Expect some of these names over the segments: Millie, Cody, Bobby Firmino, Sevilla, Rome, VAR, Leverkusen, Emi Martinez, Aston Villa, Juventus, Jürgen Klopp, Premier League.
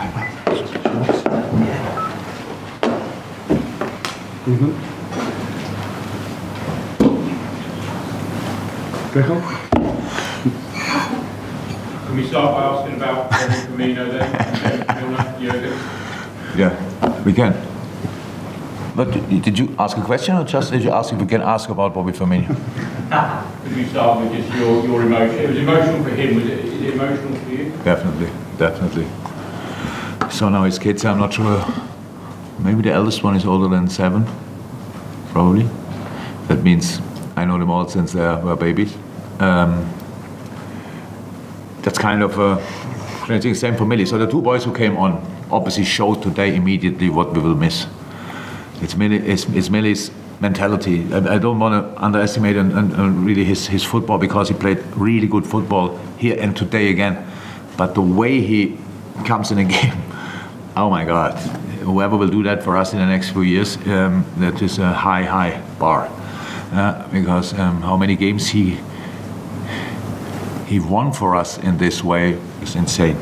Can we start by asking about Bobby Firmino then, and Jürgen? Yeah, we can. But did you ask a question, or just did you ask if we can ask about Bobby Firmino? Could we start with just your emotion? It was emotional for him, was it? Is it emotional for you? Definitely, definitely. So now his kids, I'm not sure. Maybe the eldest one is older than 7, probably. That means I know them all since they were babies. That's kind of the same for Millie. So the two boys who came on obviously showed today immediately what we will miss. It's Millie's mentality. I don't want to underestimate and really his football, because he played really good football here and today again. But the way he comes in a game, oh my God. Whoever will do that for us in the next few years, that is a high, high bar. Because how many games he won for us in this way is insane.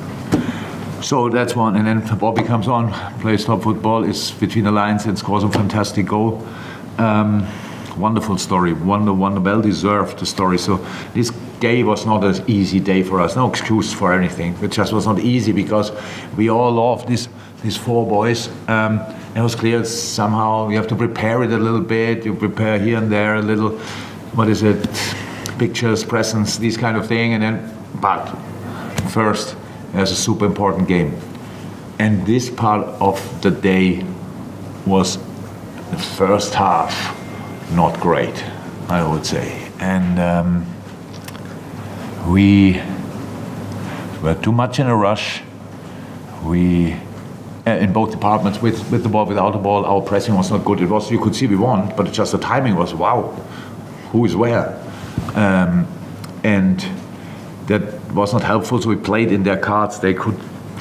So that's one. And then Bobby comes on, plays top football, is between the lines and scores a fantastic goal. Wonderful story, well deserved the story. So this day was not an easy day for us, no excuse for anything. It just was not easy because we all love these 4 boys. It was clear somehow you have to prepare it a little bit, you prepare here and there a little, what is it, pictures, presents, these kind of thing. And then, but first, there's a super important game. And this part of the day was the first half not great, I would say. And we were too much in a rush. We, in both departments, with the ball, without the ball, our pressing was not good. It was, you could see we won, but just the timing was, wow, who is where? And that was not helpful, so we played in their cards. They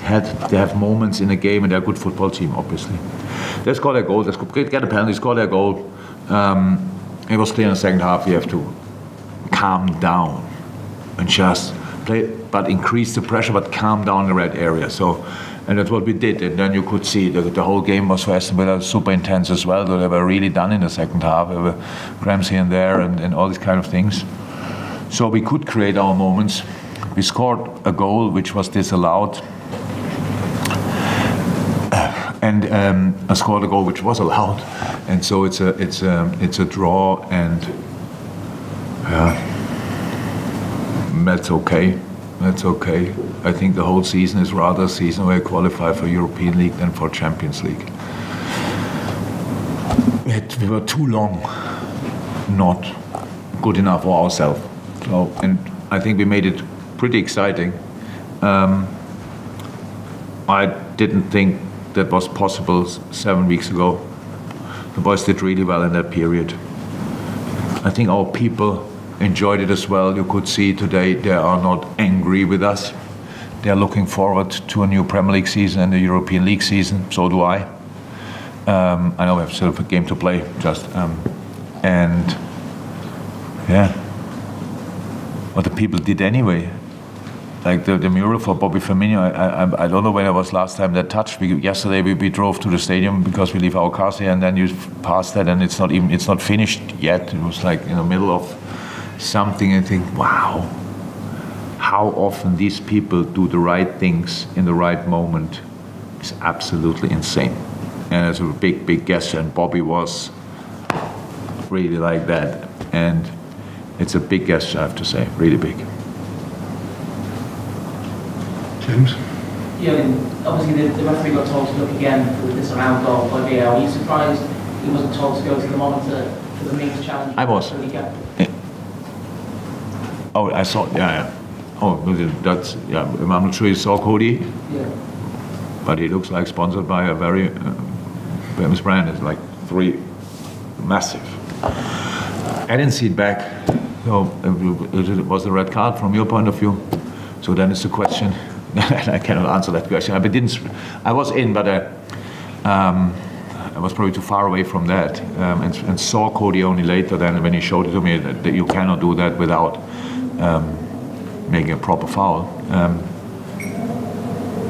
have moments in the game, and they're a good football team, obviously. They scored their goal, they get a penalty, score their goal. It was clear in the second half, you have to calm down and just play, but increase the pressure, but calm down the red area. So, and that's what we did. And then you could see that the whole game was for Aston Villa super intense as well. So they were really done in the second half. There were cramps here and there and all these kind of things. So we could create our moments. We scored a goal which was disallowed, and I scored a goal which was allowed, and so it's a draw, and that's okay. That's okay. I think the whole season is rather a season where you qualify for European League than for Champions League. We were too long not good enough for ourselves, so, and I think we made it pretty exciting. I didn't think that was possible 7 weeks ago. The boys did really well in that period. I think our people enjoyed it as well. You could see today they are not angry with us. They are looking forward to a new Premier League season and the European League season. So do I. I know we have sort of a game to play, just and yeah, what the people did anyway. Like the mural for Bobby Firmino, I don't know when it was last time that touched. Yesterday we drove to the stadium because we leave our cars here, and then you pass that and it's not finished yet. It was like in the middle of something, and think, wow, how often these people do the right things in the right moment is absolutely insane. And it's a big, big gesture, and Bobby was really like that. And it's a big gesture, I have to say, really big. James? Yeah, I mean, obviously the referee got told to look again for this round goal by VAR. Are you surprised he wasn't told to go to the monitor for the means challenge? I was. Yeah. Oh, I saw, yeah, yeah. Oh, that's, yeah, I'm not sure you saw Cody. Yeah. But he looks like sponsored by a very famous brand. It's like 3 massive. I didn't see it back. So it was a red card from your point of view. So then it's the question. I cannot answer that question. I didn't. I was in, but I was probably too far away from that, and saw Cody only later. Then when he showed it to me, that you cannot do that without making a proper foul.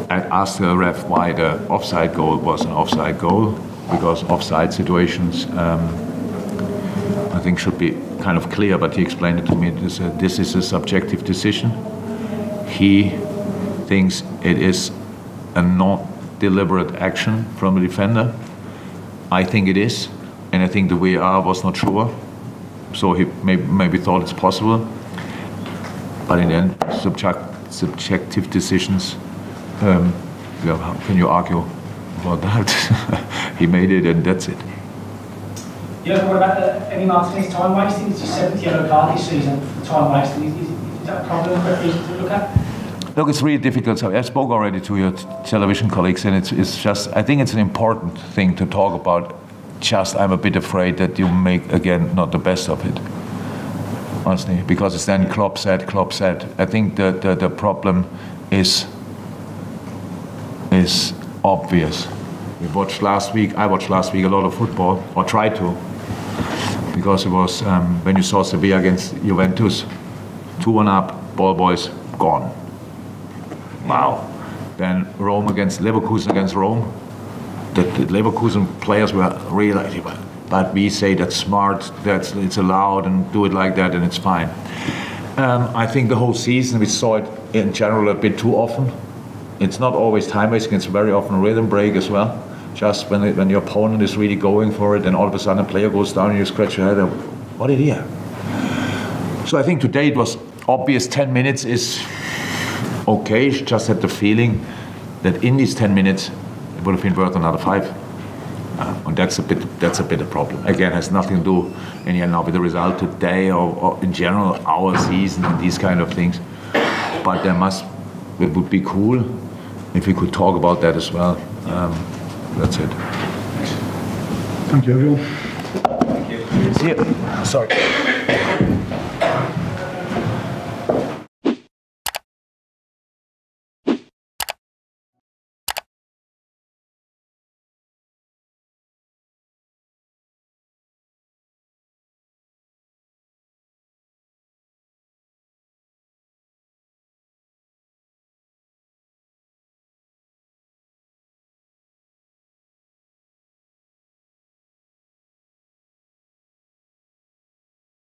I'd asked the ref why the offside goal was an offside goal, because offside situations I think should be kind of clear, but he explained it to me. This is a subjective decision. He thinks it is a non-deliberate action from the defender. I think it is, and I think the VAR was not sure, so he maybe thought it's possible. But in the end, subjective decisions, how can you argue about that? He made it, and that's it. Yeah, what about the Emi Martinez time wasting? It's his 7th yellow card this season, the time wasting. Is that a problem for reason to look at? Look, it's really difficult. So I spoke already to your television colleagues, and it's just, I think it's an important thing to talk about. Just, I'm a bit afraid that you make, again, not the best of it, honestly, because it's then Klopp said. I think the problem is obvious. We watched last week, I watched a lot of football, or tried to, because it was, when you saw Sevilla against Juventus, 2-1 up, ball boys, gone. Wow. Then Rome against Leverkusen the Leverkusen players were realizing, but we say that's smart, it's allowed, and do it like that, and it's fine. I think the whole season, we saw it in general a bit too often. It's not always time wasting, it's very often a rhythm break as well. Just when your opponent is really going for it, and all of a sudden a player goes down and you scratch your head, and what did he have? So I think today it was obvious. 10 minutes is okay, just had the feeling that in these 10 minutes, it would have been worth another 5, and that's a bit of a problem. Again, it has nothing to do now with the result today or in general our season and these kind of things. But it would be cool if we could talk about that as well. That's it. Thank you, everyone. Thank you. See you. Sorry.